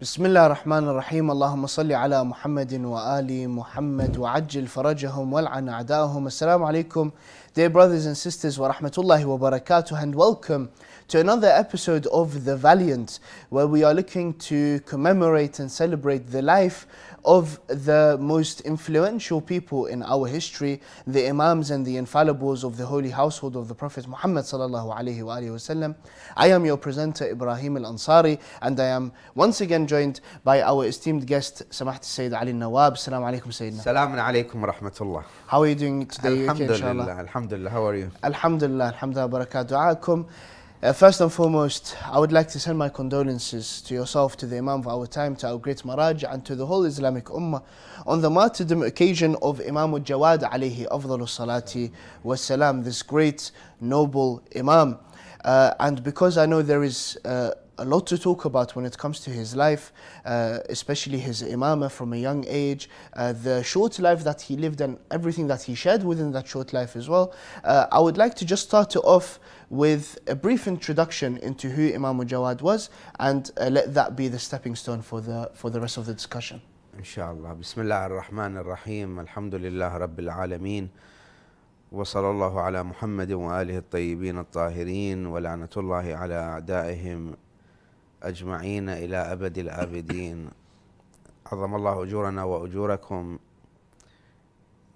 Bismillah ar-Rahman ar-Rahim. Allahumma salli ala Muhammadin wa ali Muhammad wa ajjil farajahum wal an a'dahum. Assalamu alaikum, dear brothers and sisters, wa rahmatullahi wa barakatuh, and welcome to another episode of The Valiant, where we are looking to commemorate and celebrate the life of the most influential people in our history, the Imams and the Infallibles of the Holy Household of the Prophet Muhammad sallallahu alaihi wasallam. I am your presenter, Ibrahim Al Ansari, and I am once again joined by our esteemed guest, Samahat Sayyid Ali Nawab. Assalamu alaikum, Sayyidina. Assalamu alaikum wa rahmatullah. How are you doing today? Alhamdulillah, okay, alhamdulillah. How are you? Alhamdulillah, alhamdulillah, barakatuh. First and foremost, I would like to send my condolences to yourself, to the Imam of our time, to our great Maraj, and to the whole Islamic Ummah on the martyrdom occasion of Imam al-Jawad alayhi afdalu salati wassalam, this great noble Imam. And because I know there is a lot to talk about when it comes to his life, especially his imamah from a young age, the short life that he lived and everything that he shared within that short life as well. I would like to just start off with a brief introduction into who Imam al-Jawad was, and let that be the stepping stone for the rest of the discussion. Inshallah. Bismillah ar-Rahman ar-Rahim. Alhamdulillah Rabbil Alameen. وصلى الله على محمد وآله الطيبين الطاهرين ولعنة الله على أعدائهم أجمعين إلى أبد الآبدين. عظم الله أجورنا وأجوركم.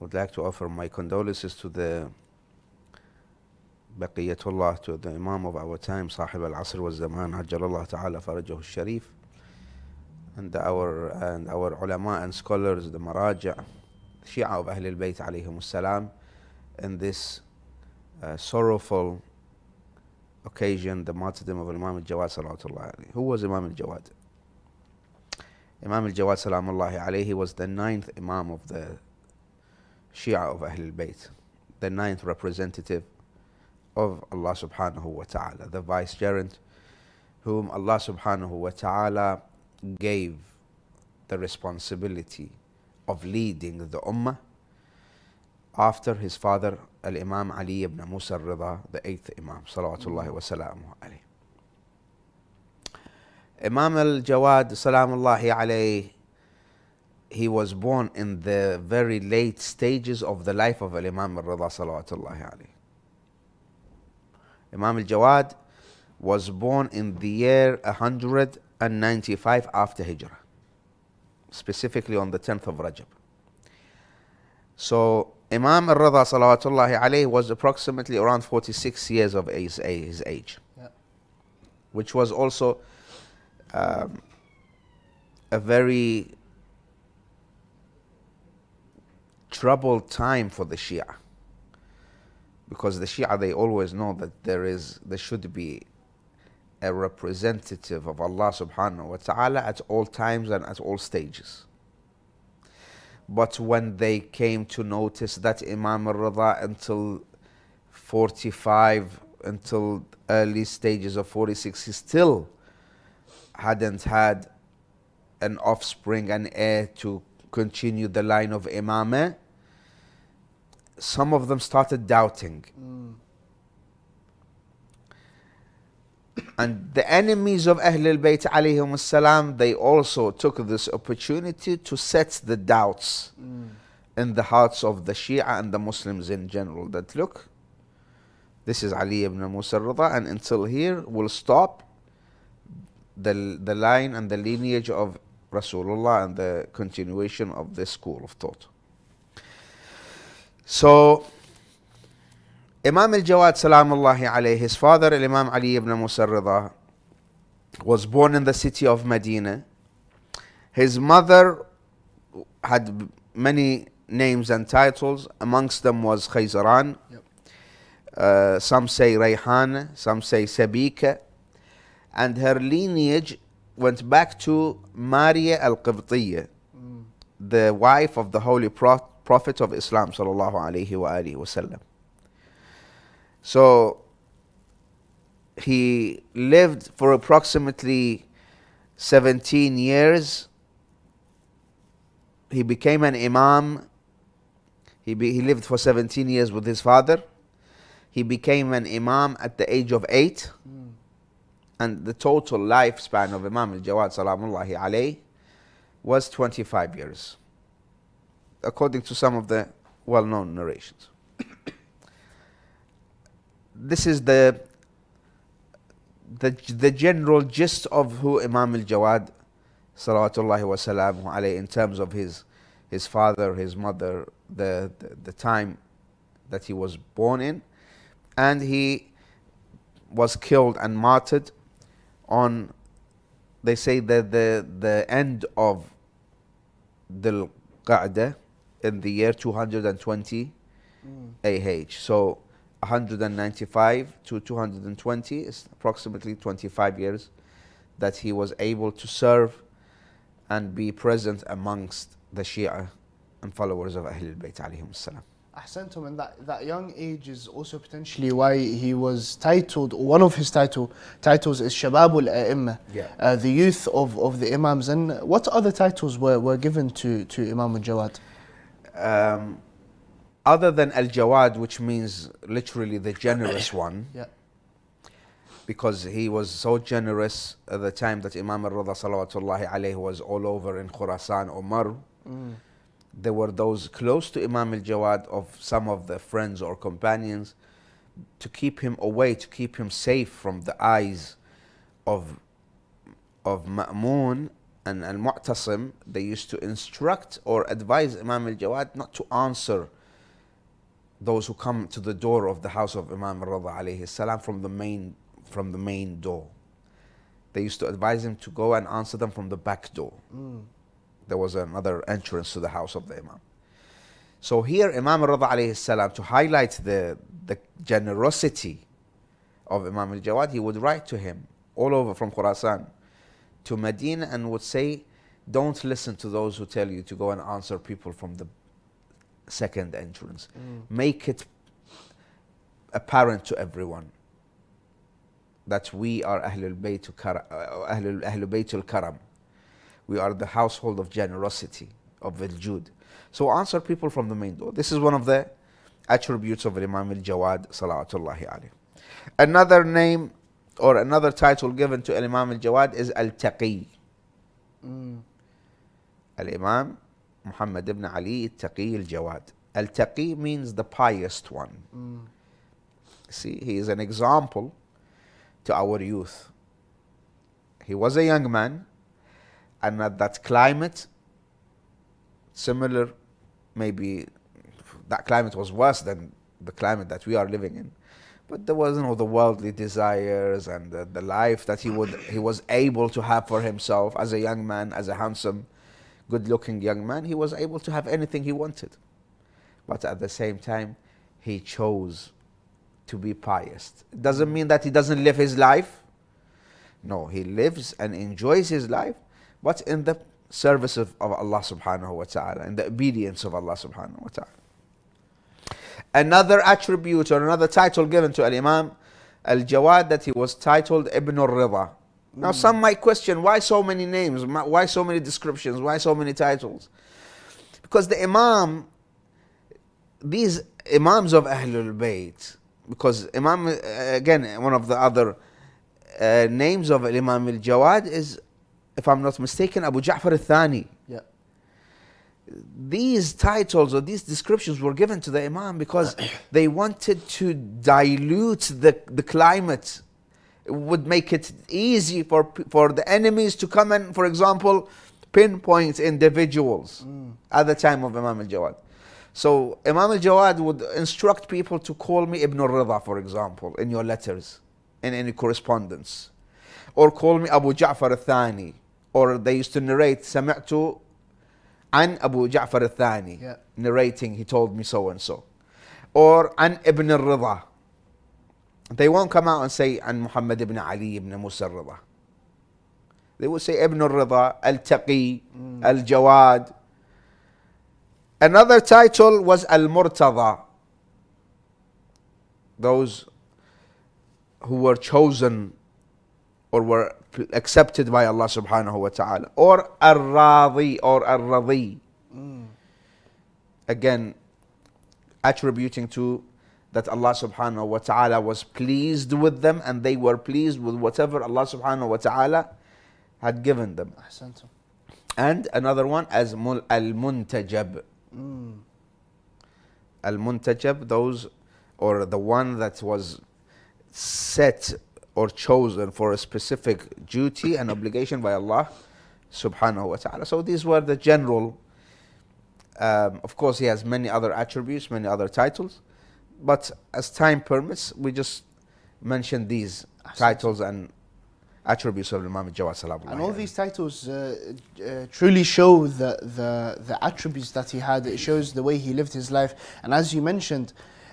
Would like to offer my condolences to the بقيتullah, to the Imam of our time, صاحب العصر والزمان عجل الله تعالى فرجه الشريف, and our ulama and scholars, the maraja, Shia of Ahl al-Bayt عليهم السلام, in this sorrowful occasion, the martyrdom of Imam al-Jawad sallallahu alayhi. Who was Imam al-Jawad? Imam al-Jawad sallallahu alayhi was the 9th Imam of the Shia of Ahl al-Bayt, the 9th representative of Allah subhanahu wa ta'ala, the vicegerent whom Allah subhanahu wa ta'ala gave the responsibility of leading the ummah after his father, Al-Imam Ali ibn Musa al-Ridha, the 8th Imam, salawatullahi wa salamuhu alayhi. Imam al-Jawad, salamullahi alayhi, he was born in the very late stages of the life of Al-Imam al-Ridha, salawatullahi alayhi. Imam al-Jawad was born in the year 195 after Hijrah, specifically on the 10th of Rajab. So Imam al-Ridha salawatullahi alayhi was approximately around 46 years of his age, yeah, which was also a very troubled time for the Shia, because the Shia, they always know that there should be a representative of Allah subhanahu wa ta'ala at all times and at all stages. But when they came to notice that Imam al-Ridha, until 45, until early stages of 46, he still hadn't had an offspring, an heir to continue the line of Imamah, some of them started doubting. And the enemies of Ahl al-Bayt alayhim as-salam, they also took this opportunity to set the doubts in the hearts of the Shia and the Muslims in general, that look, this is Ali ibn Musa al-Ridha, and until here will stop the line and the lineage of Rasulullah and the continuation of this school of thought. So Imam al-Jawad salamullahi alayhi, his father Imam Ali ibn Musa al-Ridha was born in the city of Medina. His mother had many names and titles. Amongst them was Khayzaran, yep, some say Rayhana, some say Sabika, and her lineage went back to Maria al-Qivtiyya, the wife of the Holy Prophet of Islam sallallahu alayhi wa alihi wasallam. So he lived for approximately 17 years. He became an imam. He lived for 17 years with his father. He became an imam at the age of 8. and the total lifespan of Imam al-Jawad salamullahi alayhi was 25 years, according to some of the well-known narrations. This is the general gist of who Imam al-Jawad salawatullahi wa salamuhu alayhi, in terms of his father, his mother, the time that he was born in, and he was killed and martyred on, they say, the end of Dhul Qa'dah in the year 220 AH. So 195 to 220 is approximately 25 years that he was able to serve and be present amongst the Shia and followers of Ahlul Bayt alayhim salam. Ahsantum, and that young age is also potentially why he was titled, or one of his titles is Shababul A'imma, the youth of the Imams. And what other titles were given to Imam al-Jawad? Other than al-Jawad, which means literally the generous one, because he was so generous at the time that Imam al-Ridha salawatullahi alayhi was all over in Khurasan or Marw. There were those close to Imam al-Jawad, of some of the friends or companions, to keep him away, to keep him safe from the eyes of Ma'moon and Al-Mu'tasim. They used to instruct or advise Imam al-Jawad not to answer those who come to the door of the house of Imam al-Ridha alayhi salam from the main door. They used to advise him to go and answer them from the back door. There was another entrance to the house of the Imam. So here Imam al-Ridha alayhi salam, to highlight the generosity of Imam al-Jawad, he would write to him all over from Khurasan to Medina and would say, don't listen to those who tell you to go and answer people from the second entrance. Make it apparent to everyone that we are Ahlul Bayt al-Karam. We are the household of generosity, of al-Jud. So answer people from the main door. This is one of the attributes of Imam al-Jawad salawatullahi alayhi. Another name or another title given to Imam al-Jawad is al-Taqi. Al-Imam Muhammad ibn Ali al-Taqi al-Jawad. Al-Taqi means the pious one. See, he is an example to our youth. He was a young man, and at that climate, similar, maybe that climate was worse than the climate that we are living in, but there wasn't all the worldly desires and the life that he was able to have for himself as a young man, as a handsome, good-looking young man. He was able to have anything he wanted, but at the same time, he chose to be pious. It doesn't mean that he doesn't live his life. No, he lives and enjoys his life, but in the service of Allah subhanahu wa ta'ala, in the obedience of Allah subhanahu wa ta'ala. Another attribute or another title given to Imam al-Jawad, that he was titled Ibn al-Ridha. Now some might question, why so many names, why so many descriptions, why so many titles? Because the Imam, these Imams of Ahlul Bayt, because Imam, again, one of the other names of Imam al-Jawad is, if I'm not mistaken, Abu Ja'far al-Thani. These titles or these descriptions were given to the Imam because they wanted to dilute the climate. It would make it easy for the enemies to come and, for example, pinpoint individuals at the time of Imam al-Jawad. So Imam al-Jawad would instruct people to call me Ibn al-Ridha, for example, in your letters, in any correspondence. Or call me Abu Ja'far al-Thani. Or they used to narrate, Sami'tu an Abu Ja'far al-Thani. Narrating, he told me so and so. Or an Ibn al-Ridha. They won't come out and say an Muhammad ibn Ali ibn Musa al-Ridha. They will say Ibn al-Ridha, al-Taqi, al-Jawad. Another title was Al-Murtada. Those who were chosen or were accepted by Allah subhanahu wa ta'ala. Or Al-Radhi or Al-Radhi. Again, attributing to that Allah subhanahu wa ta'ala was pleased with them, and they were pleased with whatever Allah subhanahu wa ta'ala had given them. And another one as al-muntajab. Al-muntajab, those or the one that was set or chosen for a specific duty and obligation by Allah subhanahu wa ta'ala. So these were the general. Of course, he has many other attributes, many other titles, but as time permits, we just mention these titles and attributes of Imam Al-Ja'fari. And all these titles truly show the attributes that he had. It shows the way he lived his life. And as you mentioned,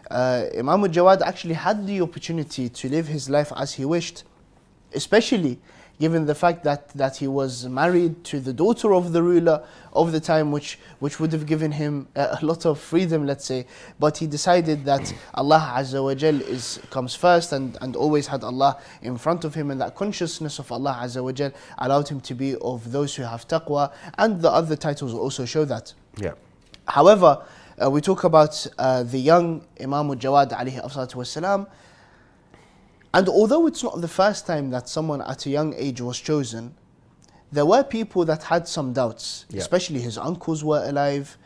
Imam Al-Ja'fari actually had the opportunity to live his life as he wished, especially given the fact that he was married to the daughter of the ruler of the time, which would have given him a lot of freedom, let's say. But he decided that Allah Azza wa Jal comes first, and always had Allah in front of him, and that consciousness of Allah Azza wa Jal allowed him to be of those who have taqwa, and the other titles also show that. Yeah. However, we talk about the young Imam Al-Jawad alayhi salatu wasalam. And although it's not the first time that someone at a young age was chosen, there were people that had some doubts, yeah. Especially his uncles were alive.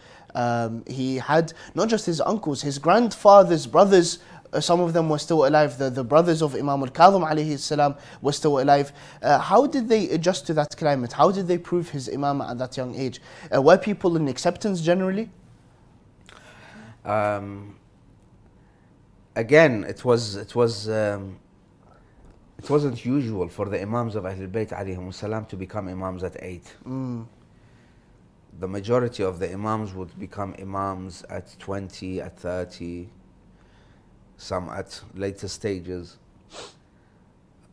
He had not just his uncles, his grandfather's brothers, some of them were still alive. The brothers of Imam Al-Kadhim alayhi salam were still alive. How did they adjust to that climate? How did they prove his imamah at that young age? Were people in acceptance generally? Again, it wasn't usual for the Imams of Ahlul Bayt alayhim salam to become Imams at 8. Mm. The majority of the Imams would become Imams at 20, at 30, some at later stages.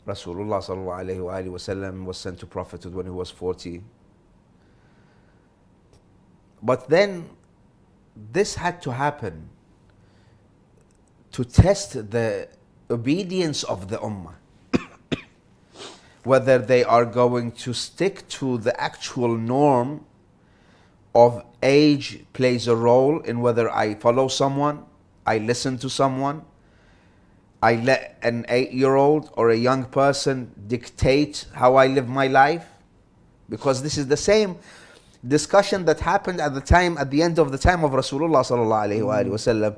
Rasulullah sallallahu alayhi wa sallam was sent to prophethood when he was 40. But then this had to happen to test the obedience of the Ummah. Whether they are going to stick to the actual norm of age plays a role in whether I follow someone, I listen to someone, I let an 8-year-old or a young person dictate how I live my life. Because this is the same discussion that happened at the time, at the end of the time of Rasulullah sallallahu alayhi wa sallam,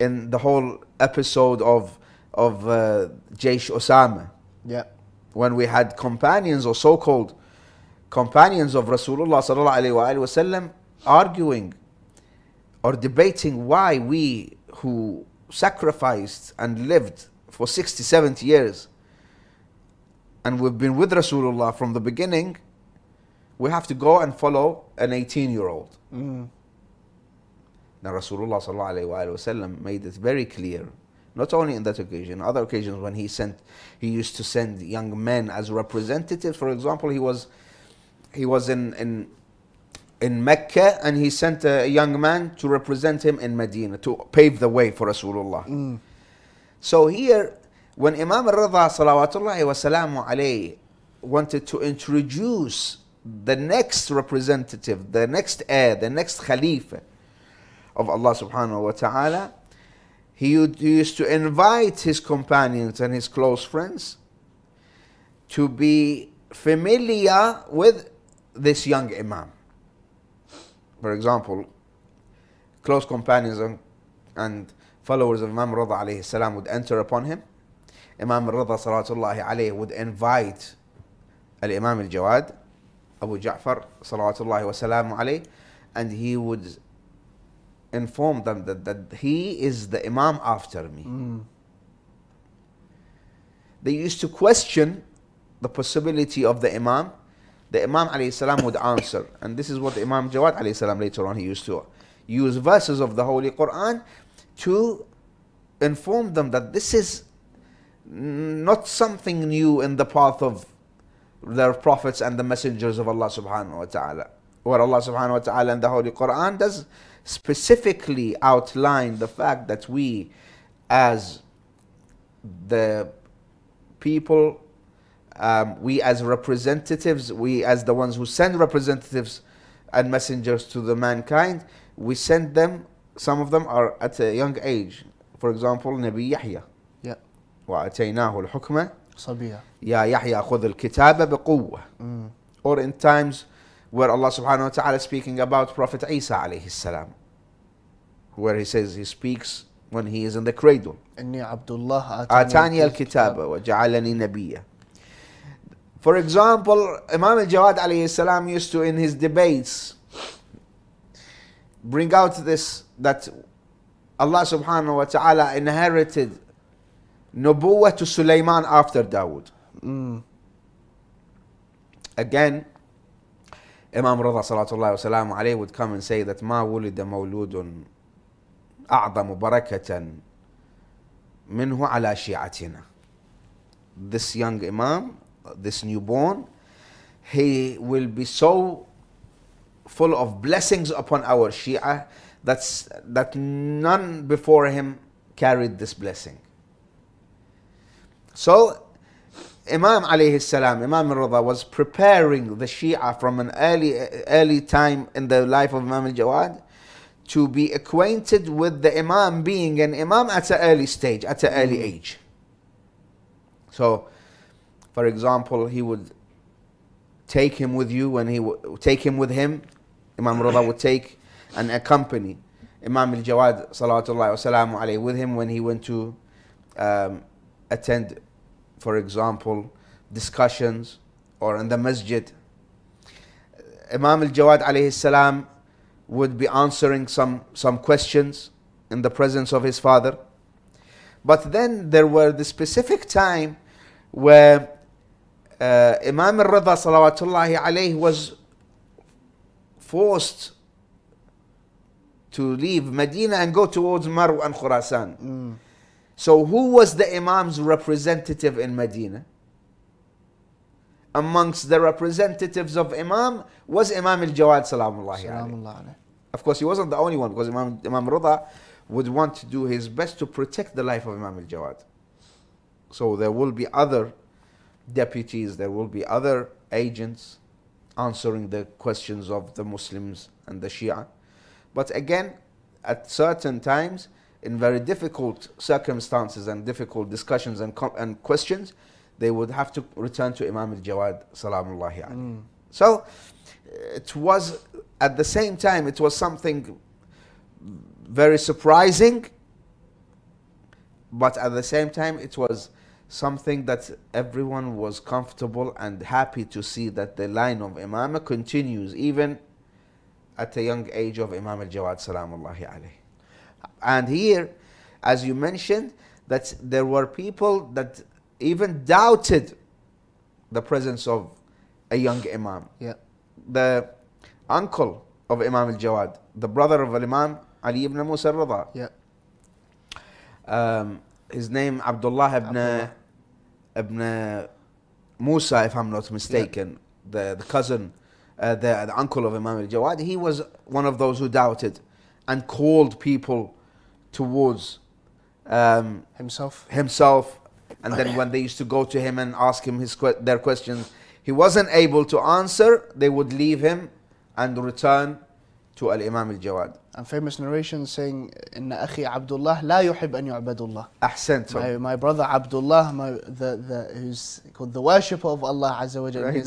in the whole episode of Jaysh Osama. Yeah. When we had companions or so-called companions of Rasulullah ﷺ arguing or debating why we who sacrificed and lived for 60, 70 years and we've been with Rasulullah from the beginning, we have to go and follow an 18-year-old. Mm. Now Rasulullah ﷺ made it very clear. Not only in that occasion, other occasions when he used to send young men as representatives. For example, he was in Mecca, and he sent a young man to represent him in Medina to pave the way for Rasulullah. Mm. So here, when Imam al-Ridha salawatullahi wa salamu alayhi wanted to introduce the next representative, the next heir, the next Khalifa of Allah subhanahu wa ta'ala, he used to invite his companions and his close friends to be familiar with this young imam. For example, close companions and followers of Imam Ridha alayhi salam would enter upon him. Imam Ridha salawatullahi alayhi would invite Al-Imam Al-Jawad, Abu Ja'far salawatullahi wa salamu alayhi, and he would inform them that he is the imam after me. Mm. They used to question the possibility of the imam. The Imam alayhi salam would answer, and this is what Imam Jawad alayhi salam later on, he used to use verses of the Holy Quran to inform them that this is not something new in the path of their prophets and the messengers of Allah subhanahu wa ta'ala, where Allah subhanahu wa ta'ala and the Holy Quran does specifically outline the fact that we, as the people, we as representatives, we as the ones who send representatives and messengers to the mankind, we send them, some of them are at a young age. For example, Nabi Yahya. Yeah. وَأَتَيْنَاهُ الْحُكْمَ صَبِيًّا Ya Yahya, خُذِ الْكِتَابَ بِقُوَّةٍ. Or in times where Allah subhanahu wa ta'ala is speaking about Prophet Isa alayhi salam, where he says he speaks when he is in the cradle. إِنِّي عَبْدُ اللَّهَ آتَانِيَ الْكِتَابَ وَجَعَلَنِي نَبِيًّا. For example, Imam Al-Jawad alayhi salam used to, in his debates, bring out this, that Allah subhanahu wa ta'ala inherited nubuwwah to Sulaiman after Dawood. Again, Imam Ridha salatullah wa salam alayhi would come and say that ma wulida mawludun a'zamu barakatan minhu ala shi'atina. This young Imam, this newborn, he will be so full of blessings upon our Shia that none before him carried this blessing. So Imam alayhi salam, Imam al-Ridha, was preparing the Shia from an early time in the life of Imam al-Jawad to be acquainted with the Imam being an Imam at an early stage, at an early age. So, for example, he would take him with you when he would take him with him. Imam al-Ridha would take and accompany Imam al-Jawad salawatullahi wasalamu alayhi with him when he went to attend, for example, discussions or in the masjid. Imam al-Jawad alayhi salam would be answering some questions in the presence of his father. But then there were the specific time where Imam al-Ridha salawatullahi alayhi was forced to leave Medina and go towards Marw and Khurasan. So who was the Imam's representative in Medina? Amongst the representatives of Imam was Imam al-Jawad salamullahi alayhi. Of course, he wasn't the only one, because Imam Ridha would want to do his best to protect the life of Imam al-Jawad. So there will be other deputies, there will be other agents answering the questions of the Muslims and the Shia. But again, at certain times, in very difficult circumstances and difficult discussions and questions, they would have to return to Imam al-Jawad salamullahi alayhi. So it was, at the same time, it was something very surprising, but at the same time, it was something that everyone was comfortable and happy to see that the line of Imamah continues, even at the young age of Imam al-Jawad salamullahi alayhi. And here, as you mentioned, that there were people that even doubted the presence of a young Imam. Yeah. The uncle of Imam al-Jawad, the brother of Imam Ali ibn Musa al-Ridha. Yeah. His name Abdullah ibn Musa, if I'm not mistaken, yeah. the cousin. The uncle of Imam al-Jawad, he was one of those who doubted and called people towards himself. And then when they used to go to him and ask him their questions, he wasn't able to answer. They would leave him and return to Al-Imam al-Jawad. And famous narration saying, "Inna akhi Abdullah la yuhib an yu'badullah." Ahsantum. My brother Abdullah, who's called the worshipper of Allah Azza wa Jalla,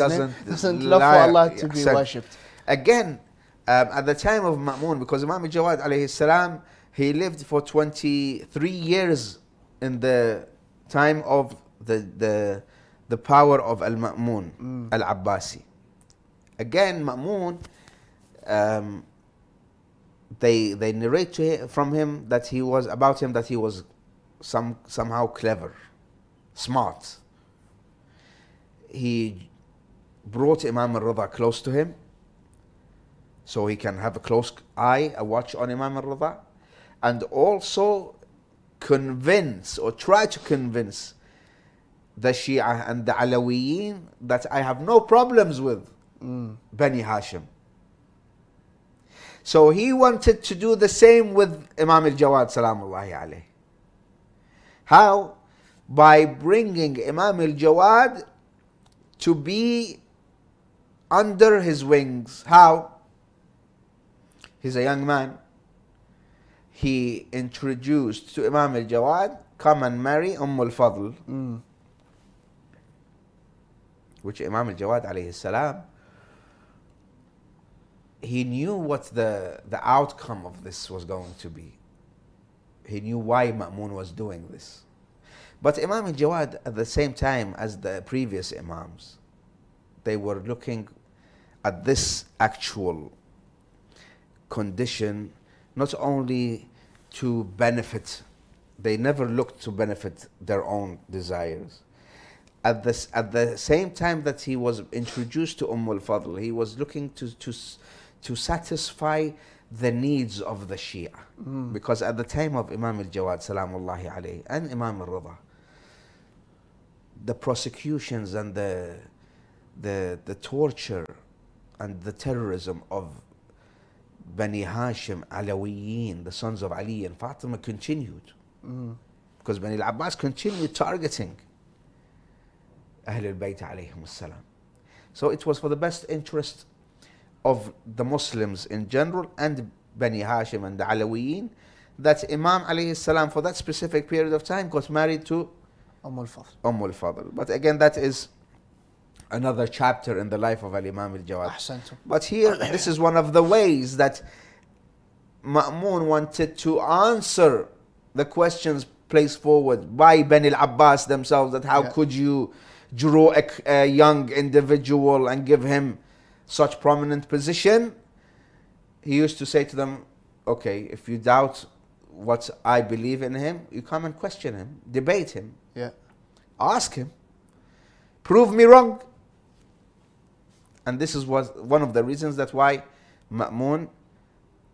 doesn't love for Allah to be worshipped. Again, at the time of Ma'moon, because Imam al-Jawad alayhi salam, he lived for 23 years in the time of the power of Al-Ma'moon Al-Abbasi. Again, Ma'moon, they narrate from him that he was somehow clever, smart. He brought Imam al-Ridha close to him so he can have a close eye, a watch on Imam al-Ridha, and also convince or try to convince the Shia and the Alawiyyin that I have no problems with Bani Hashim. So he wanted to do the same with Imam al-Jawad salamullahi alayhi. How? By bringing Imam al-Jawad to be under his wings. How? He's a young man. he introduced to Imam al-Jawad, come and marry al-Fadl, which Imam al-Jawad alayhi salam, he knew what the outcome of this was going to be. He knew why Ma'moon was doing this. But Imam al-Jawad, at the same time as the previous Imams, they were looking at this actual condition not only to benefit, they never looked to benefit their own desires. At the same time that he was introduced to al-Fadl, he was looking to satisfy the needs of the Shia. Because at the time of Imam al-Jawad salamullahi alayhi and Imam al-Ridha, the prosecutions and the torture and the terrorism of Bani Hashim, Alawiyin, the sons of Ali and Fatima, continued. Because Bani al-Abbas continued targeting Ahl al-Bayt alayhim as-salam. So it was for the best interest of the Muslims in general and Bani Hashim and the Alawiyin that Imam alayhi salam for that specific period of time got married to al-Fadl. But again, that is another chapter in the life of al-Imam al-Jawad. But here, this is one of the ways that Ma'moon wanted to answer the questions placed forward by Bani al-Abbas themselves, that how could you draw a young individual and give him such prominent position. He used to say to them, okay, if you doubt what I believe in him, you come and question him, debate him, ask him, prove me wrong. And this was one of the reasons that why Ma'moon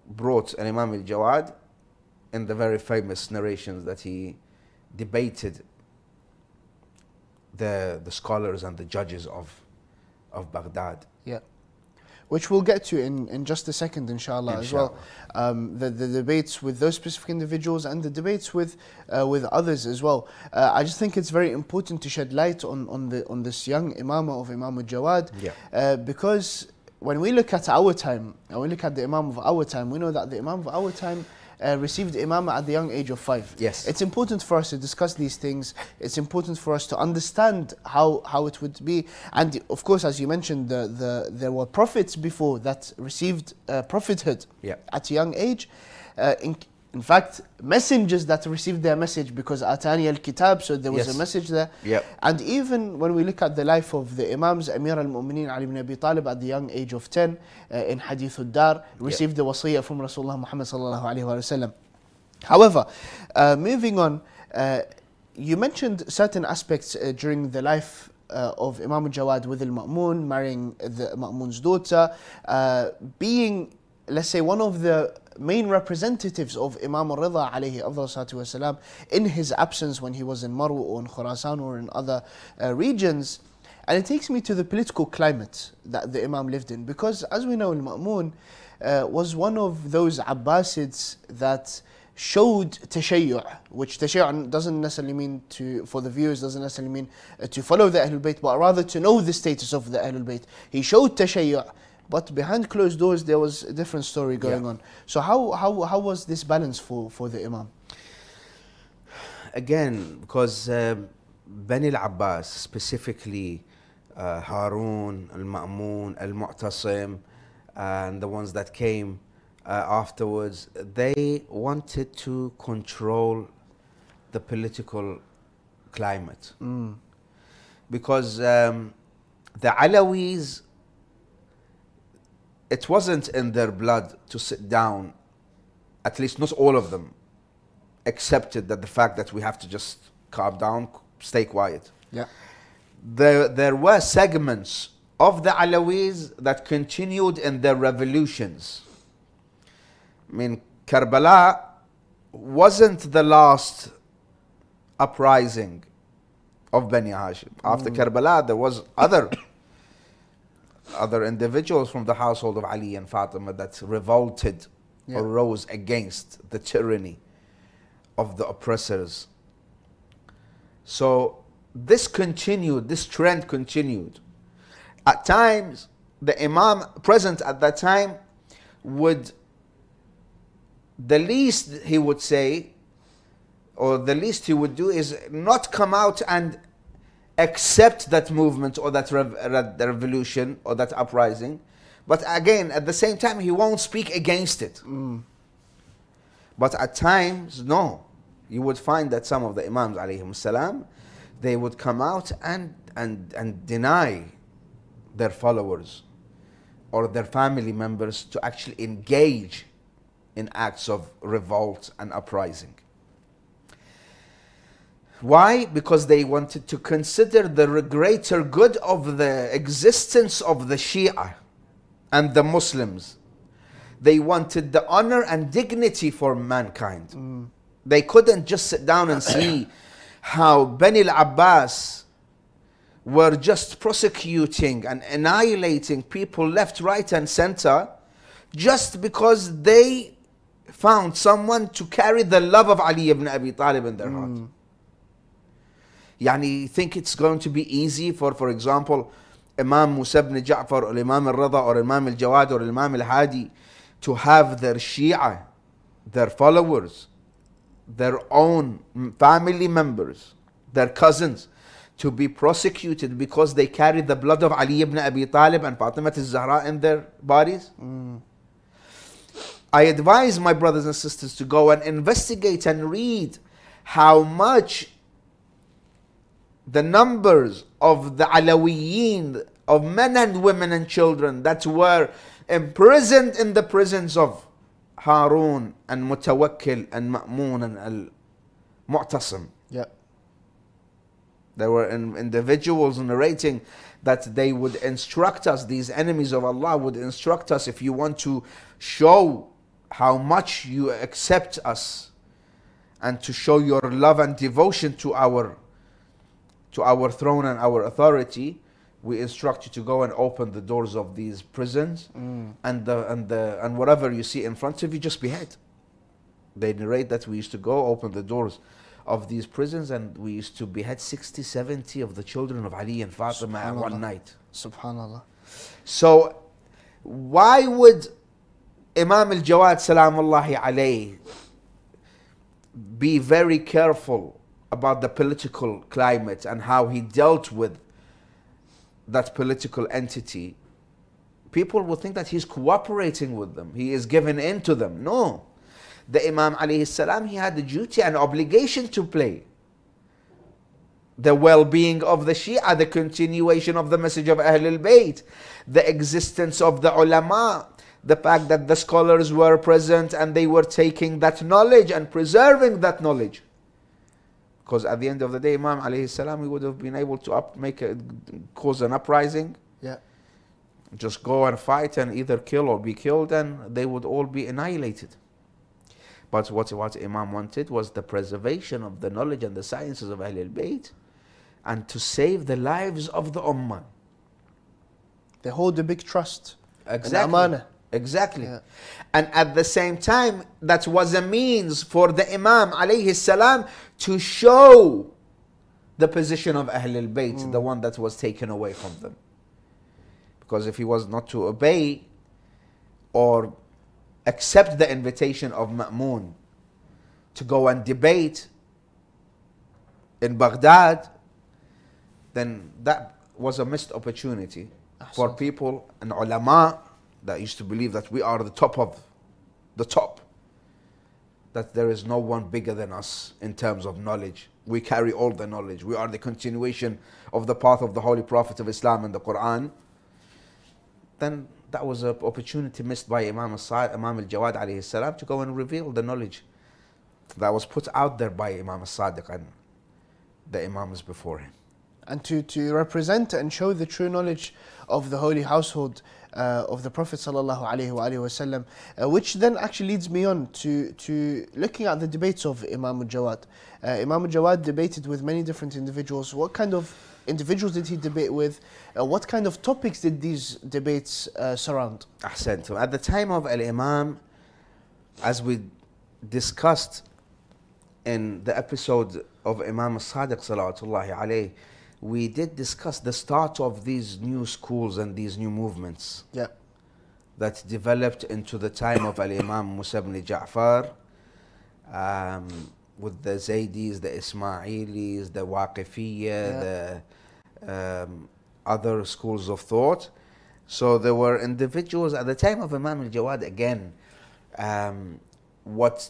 brought an Imam al-Jawad in the very famous narrations that he debated the scholars and the judges of Baghdad. Which we'll get to in just a second, inshallah, as well. The debates with those specific individuals and the debates with others as well. I just think it's very important to shed light on this young imamah of Imam al-Jawad, because when we look at our time, and we look at the imam of our time, we know that the imam of our time received imamah at the young age of 5. It's important for us to discuss these things. It's important for us to understand how it would be. And of course, as you mentioned, there were prophets before that received prophethood at a young age. In fact, messengers that received their message, because Atani al-Kitab, so there was a message there. And even when we look at the life of the Imams, Amir al Mu'mineen Ali bin Abi Talib at the young age of 10 in Hadith al-Dar, received the wasiyah from Rasulullah Muhammad sallallahu alayhi wa sallam. However, moving on, you mentioned certain aspects during the life of Imam al-Jawad with al-Ma'moon, marrying the Ma'moon's daughter, being, let's say, one of the main representatives of Imam al-Ridha alayhi salatu wasalam in his absence when he was in Marw or in Khurasan or in other regions. And it takes me to the political climate that the Imam lived in, because as we know, al-Ma'moon was one of those Abbasids that showed tashayyu'ah, which tashayyu'ah doesn't necessarily mean to, for the viewers, doesn't necessarily mean to follow the Ahlul Bayt, but rather to know the status of the Ahlul Bayt. He showed tashayyu'ah, but behind closed doors, there was a different story going on. So how was this balance for the Imam? Again, because Bani al-Abbas, specifically Harun, al-Ma'moon, al-Mu'tasim, and the ones that came afterwards, they wanted to control the political climate. Because the Alawis, it wasn't in their blood to sit down, at least not all of them, accepted that the fact that we have to just calm down, stay quiet. There were segments of the Alawis that continued in their revolutions. I mean, Karbala wasn't the last uprising of Bani Hashim. After Karbala, there was other individuals from the household of Ali and Fatima that revolted or rose against the tyranny of the oppressors. So this continued, this trend continued. At times, the Imam present at that time would the least he would say, or the least he would do, is not come out and accept that movement or that revolution or that uprising. But again, at the same time, he won't speak against it. Mm. But at times, no. You would find that some of the Imams, alayhim salam, they would come out and deny their followers or their family members to actually engage in acts of revolt and uprising. Why? Because they wanted to consider the greater good of the existence of the Shia and the Muslims. They wanted the honor and dignity for mankind. Mm. They couldn't just sit down and see how Bani al-Abbas were just prosecuting and annihilating people left, right and center just because they found someone to carry the love of Ali ibn Abi Talib in their heart. Yani, think it's going to be easy for example, Imam Musa ibn Ja'far or Imam al-Ridha or Imam al-Jawad or Imam al-Hadi to have their Shia, their followers, their own family members, their cousins, to be prosecuted because they carry the blood of Ali ibn Abi Talib and Fatimah al-Zahra in their bodies? Mm. I advise my brothers and sisters to go and investigate and read how much the numbers of the Alawiyyin, of men and women and children that were imprisoned in the prisons of Harun and Mutawakkil and Ma'moon and Al-Mu'tasim. Yeah. There were individuals narrating that they would instruct us, these enemies of Allah would instruct us, if you want to show how much you accept us and to show your love and devotion to our throne and our authority, we instruct you to go and open the doors of these prisons, and whatever you see in front of you, just behead. They narrate that we used to go open the doors of these prisons and we used to behead 60, 70 of the children of Ali and Fatima at one night. Subhanallah. So why would Imam al-Jawad salamullahi alayhi be very careful about the political climate and how he dealt with that political entity? People will think that he's cooperating with them, he is giving in to them. No. The Imam alayhi salam, he had the duty and obligation to play. The well-being of the Shia, the continuation of the message of Ahlul Bayt, the existence of the ulama, the fact that the scholars were present and they were taking that knowledge and preserving that knowledge. Because at the end of the day, Imam alayhi salam, he would have been able to cause an uprising. Yeah. Just go and fight and either kill or be killed, and they would all be annihilated. But what Imam wanted was the preservation of the knowledge and the sciences of Ahlul Bayt and to save the lives of the Ummah. They hold a big trust. Exactly. And amanah. Exactly. Yeah. And at the same time, that was a means for the Imam alayhi salam to show the position of Ahlul Bayt, the one that was taken away from them. Because if he was not to obey or accept the invitation of Ma'moon to go and debate in Baghdad, then that was a missed opportunity for people and ulama that used to believe that we are the top of the top, that there is no one bigger than us in terms of knowledge. We carry all the knowledge. We are the continuation of the path of the Holy Prophet of Islam and the Quran. Then that was an opportunity missed by Imam al-Jawad alayhi salam to go and reveal the knowledge that was put out there by Imam al-Sadiq and the Imams before him. And to represent and show the true knowledge of the holy household of the Prophet sallallahu alaihi wasallam, which then actually leads me on to looking at the debates of Imam al-Jawad. Imam al-Jawad debated with many different individuals. What kind of individuals did he debate with? What kind of topics did these debates surround? Ahsantum. At the time of Al-Imam, as we discussed in the episode of Imam al-Sadiq sallallahu alaihi, we did discuss the start of these new schools and these new movements. Yeah. that developed into the time of Al-Imam Musa ibn Ja'far, with the Zaydis, the Ismailis, the Waqifiyya, the other schools of thought. So there were individuals at the time of Imam al-Jawad. Again, what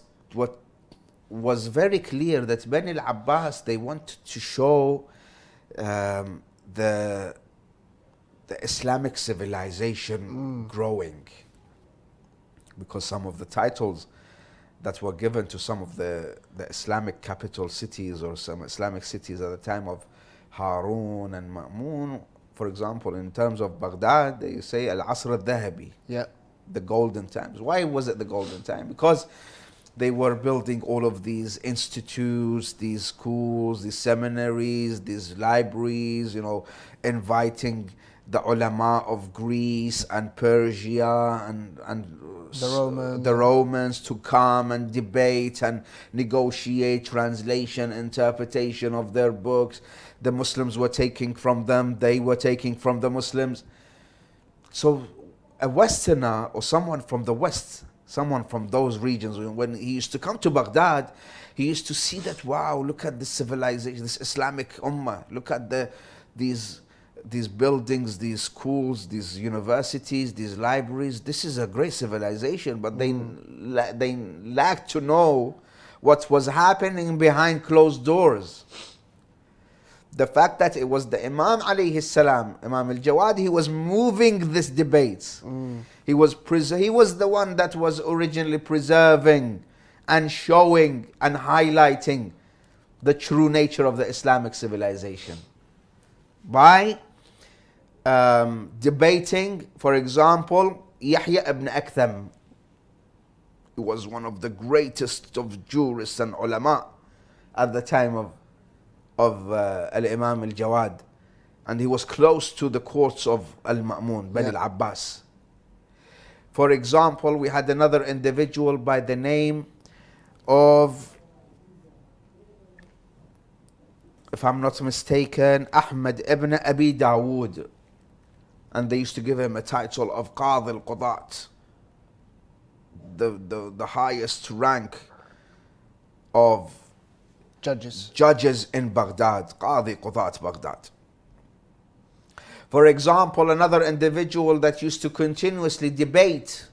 was very clear that Bani al-Abbas, they wanted to show the Islamic civilization growing, because some of the titles that were given to some of the Islamic capital cities or some Islamic cities at the time of Harun and Ma'moon, for example, in terms of Baghdad, they say Al-Asr al-Dhahabi, the golden times. Why was it the golden time? Because they were building all of these institutes, these schools, these seminaries, these libraries, you know, inviting the ulama of Greece and Persia and the Romans to come and debate and negotiate translation, interpretation of their books. The Muslims were taking from them, they were taking from the Muslims. So a Westerner or someone from the West, someone from those regions, when he used to come to Baghdad, he used to see that, wow, look at this civilization, this Islamic ummah, look at these buildings, these schools, these universities, these libraries. This is a great civilization, but they lacked to know what was happening behind closed doors. The fact that it was the Imam alayhi salam, Imam al-Jawad, he was moving this debate. He was the one that was originally preserving and showing and highlighting the true nature of the Islamic civilization by debating, for example, Yahya ibn Aktham. He was one of the greatest of jurists and ulama at the time of Al-Imam al-Jawad, and he was close to the courts of Al-Ma'moon, Bani al-Abbas. For example, we had another individual by the name of, if I'm not mistaken, Ahmad ibn Abi Du'ad, and they used to give him a title of Qadhi al-Qudat, the highest rank of judges in Baghdad, Qadhi Qudat Baghdad. For example, another individual that used to continuously debate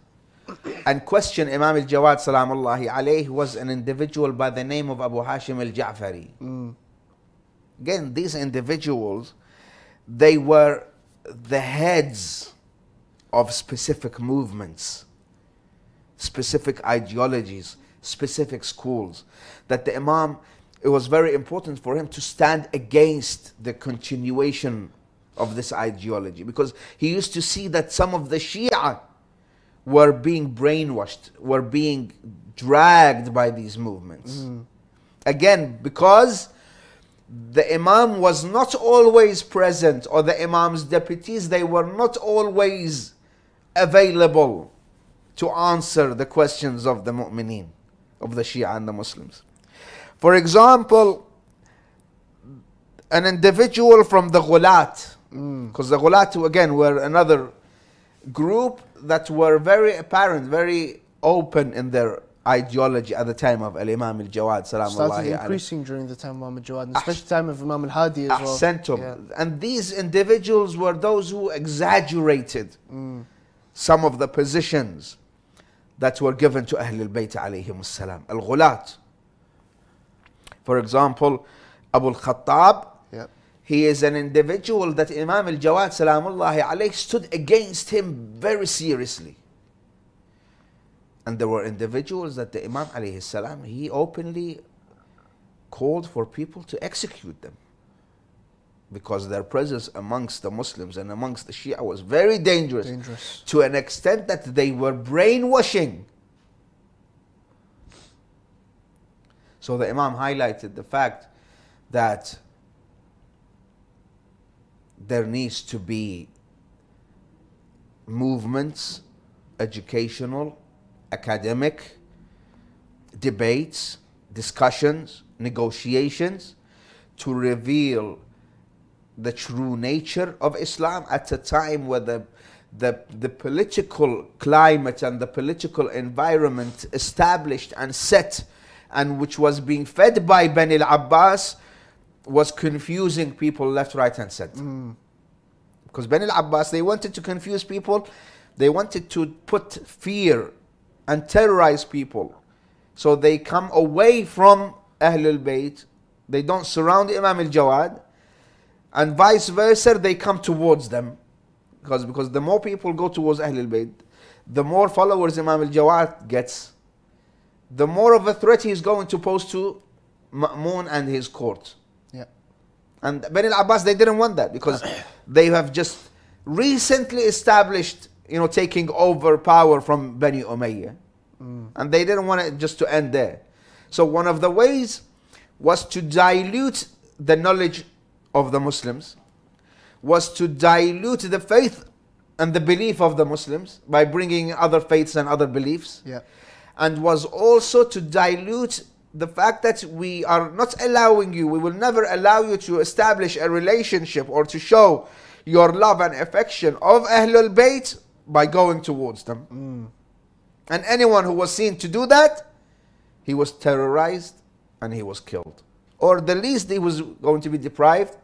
and question Imam al-Jawad salamullahi alayhi was an individual by the name of Abu Hashim Al-Ja'fari. Again, these individuals, they were the heads of specific movements, specific ideologies, specific schools, that the Imam, it was very important for him to stand against the continuation of this ideology, because he used to see that some of the Shia were being brainwashed, were being dragged by these movements. Again, because the Imam was not always present, or the Imam's deputies, they were not always available to answer the questions of the Mu'mineen, of the Shia and the Muslims. For example, an individual from the Ghulat, because the Ghulat, again, were another group that were very apparent, very open in their ideology at the time of Al-Imam al-Jawad. Started increasing during the time of Imam al-Jawad, and especially time of Imam al-Hadi as well. And these individuals were those who exaggerated some of the positions that were given to Ahl al-Bayt alayhim salam, al-Ghulat. For example, Abu al-Khattab, he is an individual that Imam al-Jawad salamullahi alayhi stood against him very seriously. And there were individuals that the Imam alayhi salam, he openly called for people to execute them, because their presence amongst the Muslims and amongst the Shia was very dangerous, to an extent that they were brainwashing. So the Imam highlighted the fact that there needs to be movements, educational, academic, debates, discussions, negotiations, to reveal the true nature of Islam at a time where the the political climate and the political environment established and set, and which was being fed by Bani al-Abbas, was confusing people left, right and center. Because Bani al-Abbas, they wanted to confuse people, they wanted to put fear and terrorize people. So they come away from Ahlul Bayt, they don't surround Imam al-Jawad, and vice versa, they come towards them. Because the more people go towards Ahlul Bayt, the more followers Imam al-Jawad gets, the more of a threat he's going to pose to Ma'moon and his court. Yeah. And Bani al-Abbas, they didn't want that, because they have just recently established, you know, taking over power from Bani Umayyah. And they didn't want it just to end there. So one of the ways was to dilute the knowledge of the Muslims, was to dilute the faith and the belief of the Muslims by bringing other faiths and other beliefs. Yeah. And was also to dilute the fact that we are not allowing you, we will never allow you to establish a relationship or to show your love and affection of Ahlul Bayt by going towards them. And anyone who was seen to do that, he was terrorized and he was killed. Or the least, he was going to be deprived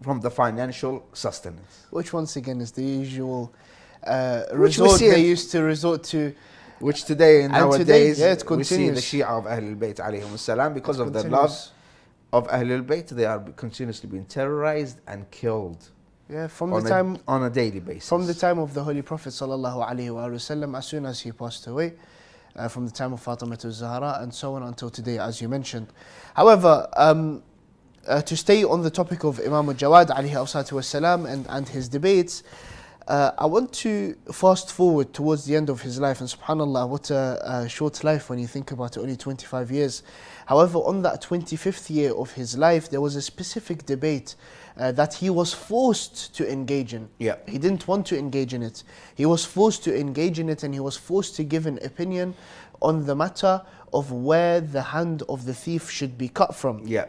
from the financial sustenance. Which once again is the usual resort they used to resort to. Which today, in nowadays, today, it continues. We see the Shia of Ahlul Bayt alayhim salam, because of the love of Ahlul Bayt, they are continuously being terrorized and killed. Yeah, from the time on a daily basis. From the time of the Holy Prophet sallallahu alaihi wasallam, as soon as he passed away, from the time of Fatimah al-Zahra and so on until today, as you mentioned. However, to stay on the topic of Imam al-Jawad alayhi wasallam and his debates, I want to fast forward towards the end of his life, and subhanAllah, what a short life when you think about it, only 25 years. However, on that 25th year of his life, there was a specific debate that he was forced to engage in. Yeah. He didn't want to engage in it. He was forced to engage in it, and he was forced to give an opinion on the matter of where the hand of the thief should be cut from. Yeah.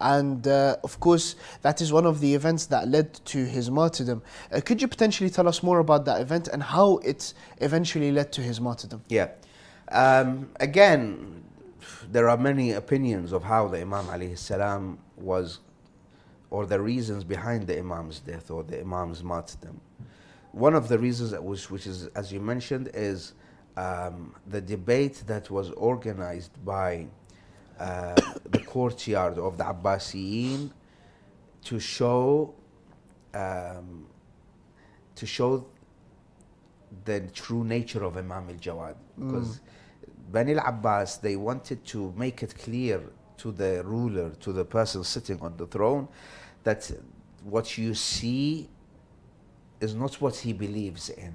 And of course, that is one of the events that led to his martyrdom. Could you potentially tell us more about that event and how it eventually led to his martyrdom? Yeah. Again, there are many opinions of how the Imam alayhi salam was, or the reasons behind the Imam's death or the Imam's martyrdom. One of the reasons, which is, as you mentioned, is the debate that was organized by the courtyard of the Abbasiyin to show the true nature of Imam al-Jawad, because Bani al-Abbas, they wanted to make it clear to the ruler, to the person sitting on the throne, that what you see is not what he believes in.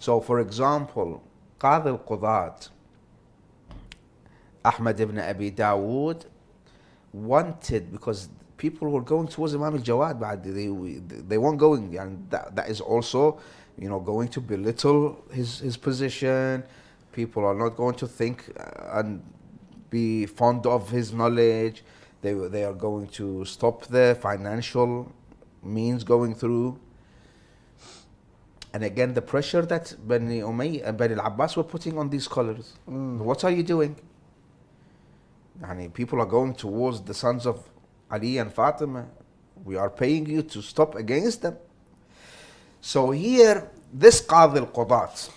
So for example, Qadhi al-Qudat Ahmad ibn Abi Dawood wanted, because people were going towards Imam al-Jawad, but they weren't going, and that is also, you know, going to belittle his position. People are not going to think and be fond of his knowledge. They are going to stop their financial means going through. And again, the pressure that Bani Umayy and Bani al-Abbas were putting on these scholars. What are you doing? People are going towards the sons of Ali and Fatima. We are paying you to stop against them. So here, this Qadhi al-Qudat,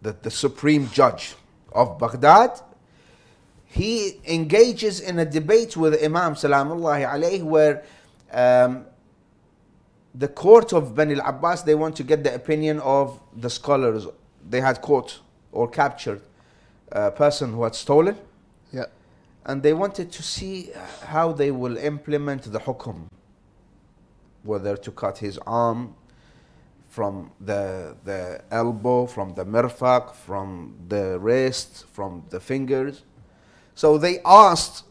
the supreme judge of Baghdad, he engages in a debate with Imam Salamullahi alayhi, where the court of Bani al-Abbas, they want to get the opinion of the scholars they had caught or captured, a person who had stolen. Yeah. And they wanted to see how they will implement the hukum, whether to cut his arm from the elbow, from the mirfaq, from the wrist, from the fingers. So they asked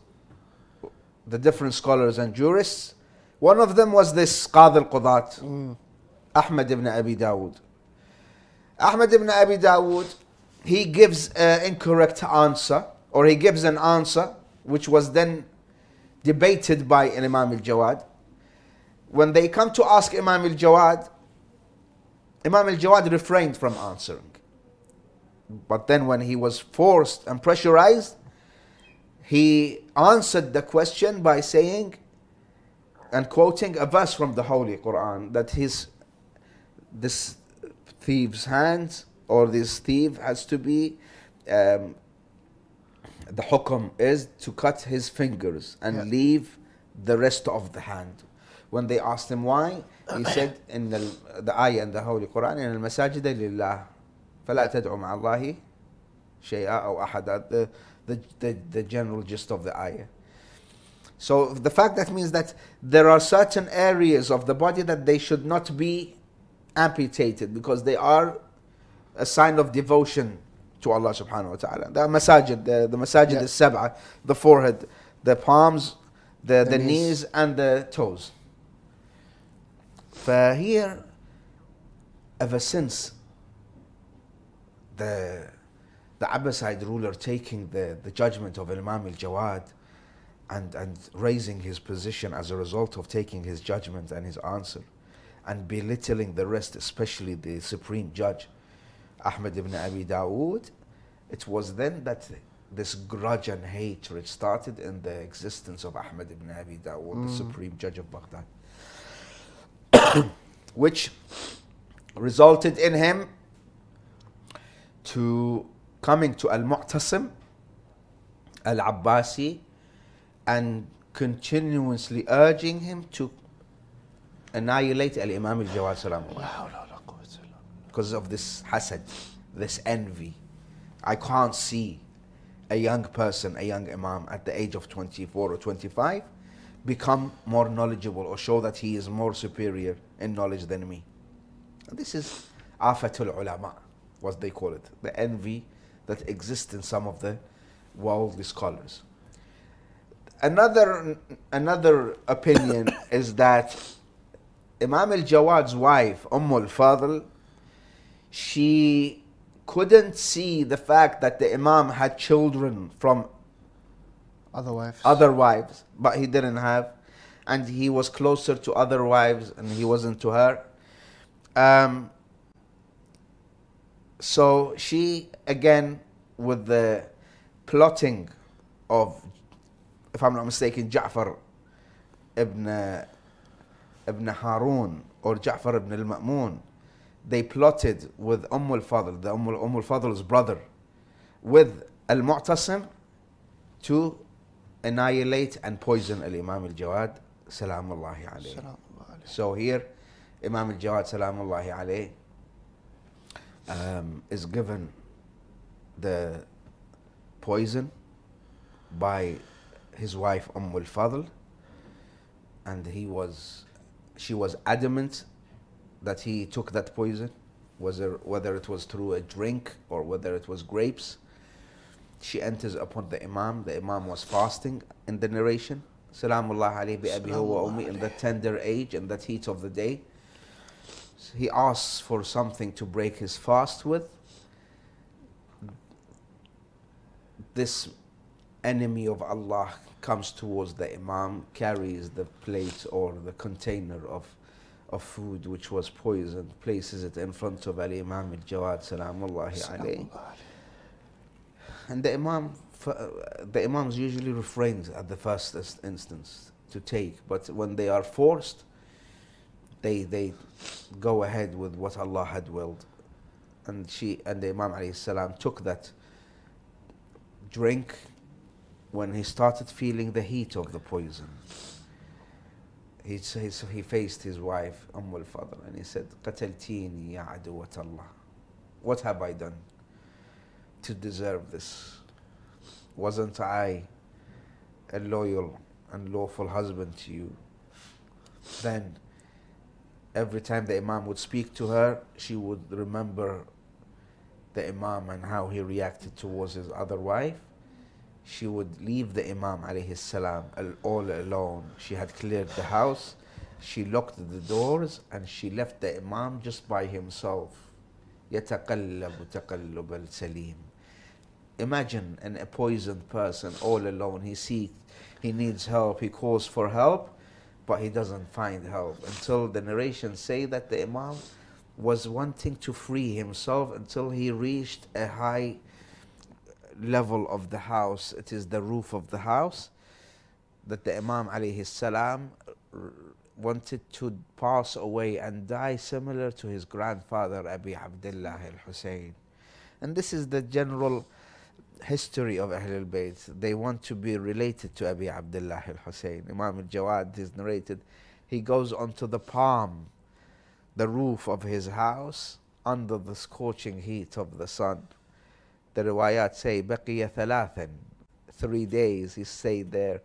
the different scholars and jurists. One of them was this Qadhi al-Qudat, Ahmad ibn Abi Dawood. Ahmad ibn Abi Dawood, he gives an incorrect answer, or he gives an answer which was then debated by Imam al-Jawad. When they come to ask Imam al-Jawad, Imam al-Jawad refrained from answering. But then when he was forced and pressurized, he answered the question by saying and quoting a verse from the Holy Quran, that this thief's hands, or this thief has to be, the hukum is to cut his fingers and leave the rest of the hand. When they asked him why, he said in the ayah in the Holy Quran, in al-masajida lillah, فَلَا تَدْعُوا مَعَ اللَّهِ شَيْئًا أَوْ أَحَدًا, the general gist of the ayah. So the fact that means that there are certain areas of the body that they should not be amputated, because they are a sign of devotion to Allah subhanahu wa ta'ala. The masajid, the masajid is sab'a, the forehead, the palms, the knees and the toes. For here, ever since the Abbasid ruler taking the judgment of Imam al-Jawad and raising his position as a result of taking his judgment and his answer, and belittling the rest, especially the supreme judge, Ahmad ibn Abi Du'ad, it was then that this grudge and hatred started in the existence of Ahmad ibn Abi Du'ad, the supreme judge of Baghdad, which resulted in him to coming to Al-Mu'tasim, Al-Abbasi, and continuously urging him to annihilate Al-Imam al-Jawad sallallahu, because of this hasad, this envy. I can't see a young person, a young imam at the age of 24 or 25 become more knowledgeable or show that he is more superior in knowledge than me. This is afatul ulama, what they call it, the envy that exists in some of the worldly scholars. Another opinion is that Imam al-Jawad's wife, al-Fadl, she couldn't see the fact that the imam had children from other wives, but he didn't have, and he was closer to other wives and he wasn't to her. So she, again, with the plotting of, if I'm not mistaken, Ja'far ibn Harun or Ja'far ibn al-Ma'mun, they plotted with al-Fadl, the al-Fadl's brother, with al-Mu'tasim to annihilate and poison al-Imam al-Jawad salamullahi alayhi. So here, Imam al-Jawad salamullahi alayhi is given the poison by his wife al-Fadl, and she was adamant that he took that poison, whether it was through a drink or whether it was grapes. She enters upon the imam was fasting in the narration, salamullah alayhi bi abi wa ummi, in the tender age and that heat of the day. He asks for something to break his fast with. This enemy of Allah comes towards the imam, carries the plate or the container of food which was poisoned, places it in front of al-Imam al-Jawad salamullahi alayhi. And the imams usually refrain at the first instance to take, but when they are forced, they go ahead with what Allah had willed. And the Imam alayhi salam took that drink when he started feeling the heat of the poison. He faced his wife, al-Fadl, and he said, "Qataltini ya aduwat Allah. What have I done to deserve this? Wasn't I a loyal and lawful husband to you?" Then, every time the imam would speak to her, she would remember the imam and how he reacted towards his other wife. She would leave the Imam alayhi salam all alone. She had cleared the house, she locked the doors, and she left the Imam just by himself. يَتَقَلَّبُ تَقَلُّبَ الْسَلِيمِ. Imagine a poisoned person all alone. He needs help, he calls for help, but he doesn't find help, until the narrations say that the Imam was wanting to free himself until he reached a high level of the house. It is the roof of the house that the Imam alayhi salam wanted to pass away and die similar to his grandfather Abi Abdullah al-Hussein. And this is the general history of Ahlul Bayt. They want to be related to Abi Abdullah al-Hussein. Imam al-Jawad is narrated, he goes onto the palm, the roof of his house, under the scorching heat of the sun. The riwayat say, Baqiya thalathan, 3 days he stayed there,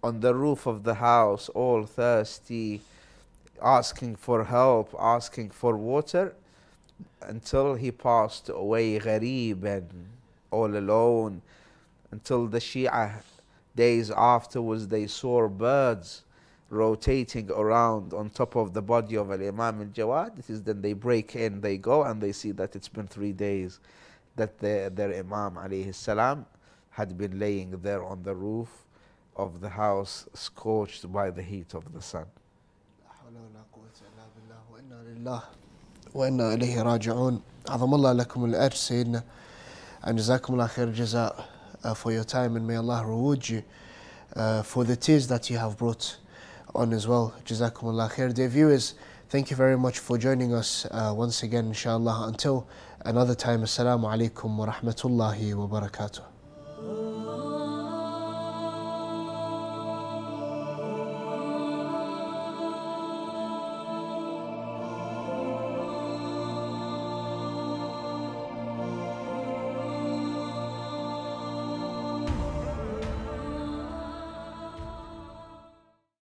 on the roof of the house, all thirsty, asking for help, asking for water, until he passed away ghareeban, all alone, until the Shia, days afterwards, they saw birds rotating around on top of the body of Al-Imam al-Jawad. It is then they break in, they go, and they see that it's been 3 days that their Imam alayhi salam had been laying there on the roof of the house, scorched by the heat of the sun. وإنا إليه راجعون. عظم الله لكم الأجر سيدنا, and جزاكم الله خير جزاء for your time, and may Allah reward you for the tears that you have brought on as well. جزاكم الله خير. Dear viewers, thank you very much for joining us once again, inshallah. Until another time, assalamu alaikum wa rahmatullahi wa barakatuh.